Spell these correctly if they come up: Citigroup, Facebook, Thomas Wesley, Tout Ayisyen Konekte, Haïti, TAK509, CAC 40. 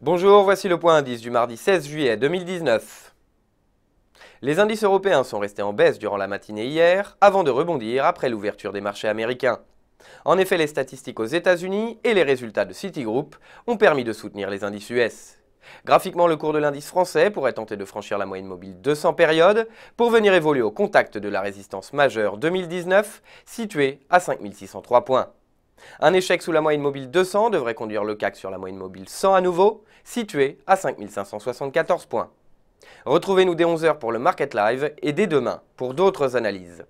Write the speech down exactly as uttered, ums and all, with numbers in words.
Bonjour, voici le point indice du mardi seize juillet deux mille dix-neuf. Les indices européens sont restés en baisse durant la matinée hier, avant de rebondir après l'ouverture des marchés américains. En effet, les statistiques aux États-Unis et les résultats de Citigroup ont permis de soutenir les indices U S. Graphiquement, le cours de l'indice français pourrait tenter de franchir la moyenne mobile deux cents périodes pour venir évoluer au contact de la résistance majeure deux mille dix-neuf, située à cinq mille six cent trois points. Un échec sous la moyenne mobile deux cents devrait conduire le C A C sur la moyenne mobile cent à nouveau, située à cinq mille cinq cent soixante-quatorze points. Retrouvez-nous dès onze heures pour le Market Live et dès demain pour d'autres analyses.